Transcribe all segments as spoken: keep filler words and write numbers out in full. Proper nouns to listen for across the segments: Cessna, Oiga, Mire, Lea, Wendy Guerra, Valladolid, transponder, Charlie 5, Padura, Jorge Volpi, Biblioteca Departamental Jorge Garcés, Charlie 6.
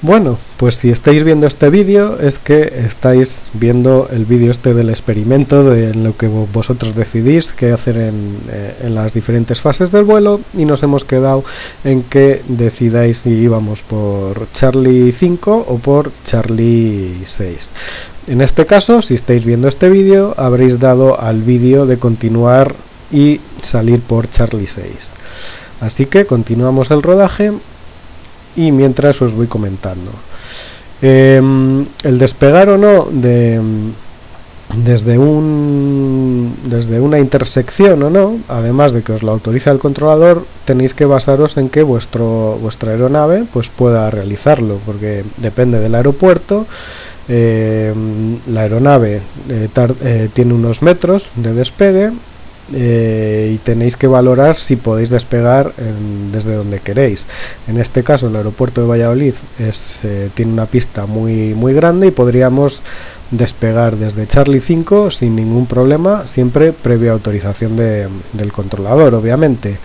Bueno, pues si estáis viendo este vídeo es que estáis viendo el vídeo este del experimento, de lo que vosotros decidís qué hacer en, eh, en las diferentes fases del vuelo, y nos hemos quedado en que decidáis si íbamos por Charlie cinco o por Charlie seis. En este caso, si estáis viendo este vídeo, habréis dado al vídeo de continuar y salir por Charlie seis. Así que continuamos el rodaje y mientras os voy comentando. Eh, el despegar o no de, desde, un, desde una intersección o no, además de que os lo autoriza el controlador, tenéis que basaros en que vuestro, vuestra aeronave pues pueda realizarlo, porque depende del aeropuerto. Eh, la aeronave eh, tar, eh, tiene unos metros de despegue, Eh, y tenéis que valorar si podéis despegar en, desde donde queréis. En este caso el aeropuerto de Valladolid es, eh, tiene una pista muy, muy grande y podríamos despegar desde Charlie cinco sin ningún problema, siempre previa autorización de, del controlador, obviamente.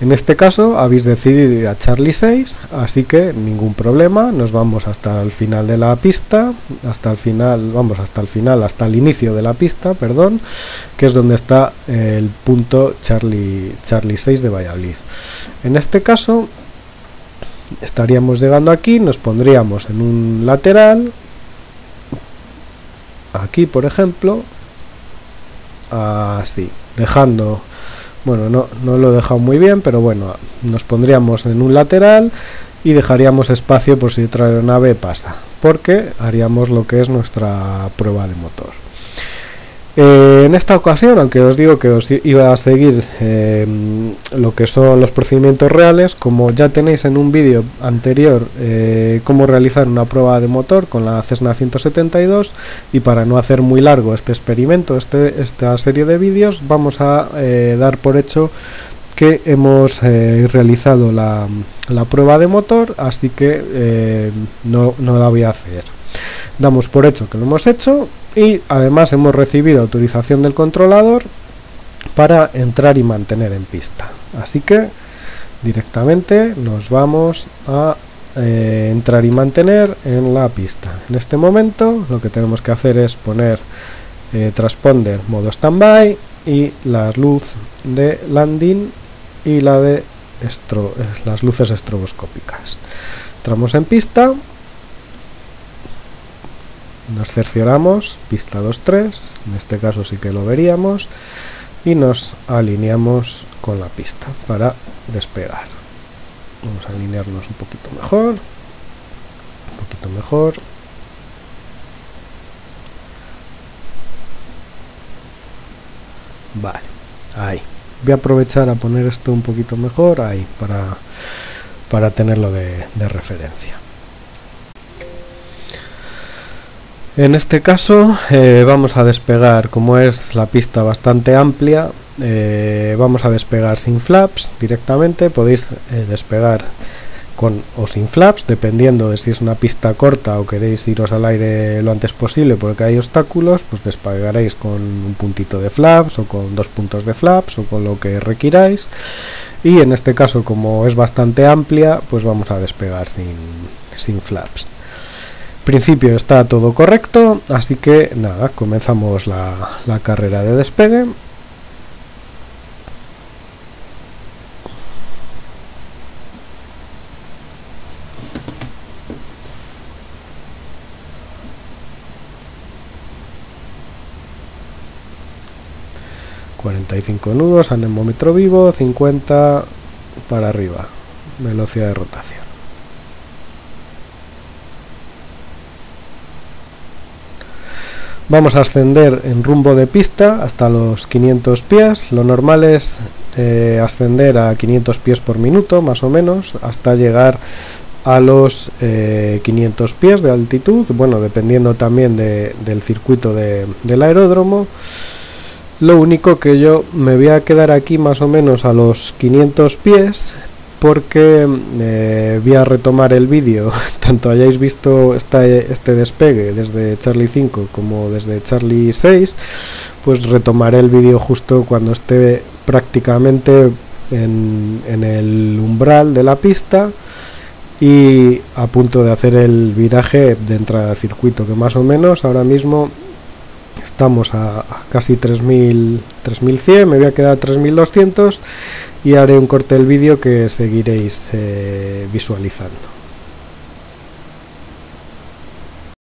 En este caso habéis decidido ir a Charlie seis, así que ningún problema, nos vamos hasta el final de la pista, hasta el final, vamos hasta el final, hasta el inicio de la pista, perdón, que es donde está el punto Charlie seis de Valladolid. En este caso estaríamos llegando aquí, nos pondríamos en un lateral, aquí por ejemplo, así, dejando, bueno, no, no lo he dejado muy bien, pero bueno, nos pondríamos en un lateral y dejaríamos espacio por si otra aeronave pasa, porque haríamos lo que es nuestra prueba de motor. Eh, en esta ocasión, aunque os digo que os iba a seguir eh, lo que son los procedimientos reales, como ya tenéis en un vídeo anterior eh, cómo realizar una prueba de motor con la Cessna ciento setenta y dos, y para no hacer muy largo este experimento, este, esta serie de vídeos, vamos a eh, dar por hecho que hemos eh, realizado la, la prueba de motor, así que eh, no, no la voy a hacer. Damos por hecho que lo hemos hecho y además hemos recibido autorización del controlador para entrar y mantener en pista. Así que directamente nos vamos a eh, entrar y mantener en la pista. En este momento lo que tenemos que hacer es poner eh, transponder modo standby y la luz de landing y la de estro, las luces estroboscópicas. Entramos en pista, nos cercioramos, pista dos tres, en este caso sí que lo veríamos, y nos alineamos con la pista para despegar. Vamos a alinearnos un poquito mejor, un poquito mejor. Vale, ahí. Voy a aprovechar a poner esto un poquito mejor, ahí, para, para tenerlo de, de referencia. En este caso eh, vamos a despegar, como es la pista bastante amplia, eh, vamos a despegar sin flaps directamente. Podéis eh, despegar con o sin flaps, dependiendo de si es una pista corta o queréis iros al aire lo antes posible porque hay obstáculos, pues despegaréis con un puntito de flaps o con dos puntos de flaps o con lo que requiráis. Y en este caso, como es bastante amplia, pues vamos a despegar sin, sin flaps. Principio está todo correcto, así que nada, comenzamos la, la carrera de despegue. cuarenta y cinco nudos, anemómetro vivo, cincuenta para arriba, velocidad de rotación. Vamos a ascender en rumbo de pista hasta los quinientos pies. Lo normal es eh, ascender a quinientos pies por minuto, más o menos, hasta llegar a los eh, quinientos pies de altitud. Bueno, dependiendo también de, del circuito de, del aeródromo. Lo único que yo me voy a quedar aquí más o menos a los quinientos pies, porque eh, voy a retomar el vídeo, tanto hayáis visto esta, este despegue desde Charlie cinco como desde Charlie seis, pues retomaré el vídeo justo cuando esté prácticamente en, en el umbral de la pista y a punto de hacer el viraje de entrada al circuito, que más o menos ahora mismo estamos a, a casi tres mil cien, me voy a quedar a tres mil doscientos y haré un corte del vídeo que seguiréis eh, visualizando.